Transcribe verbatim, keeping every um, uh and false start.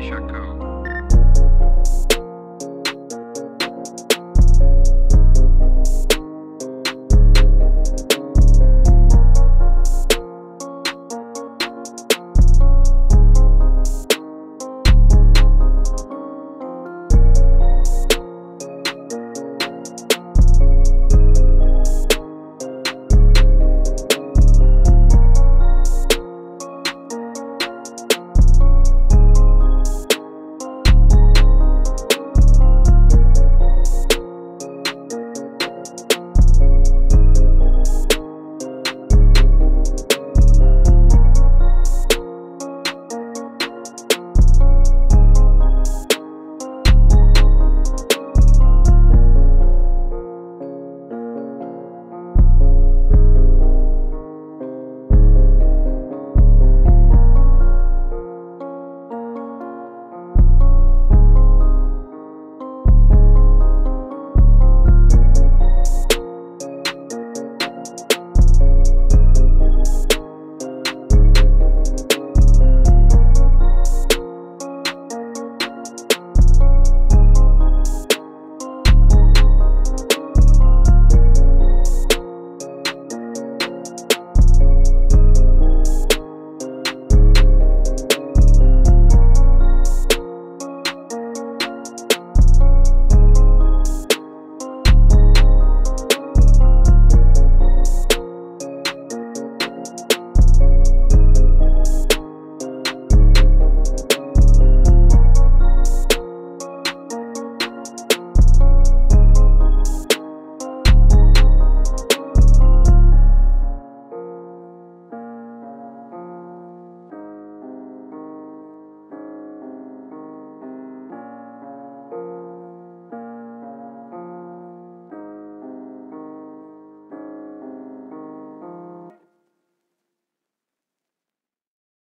Chakall.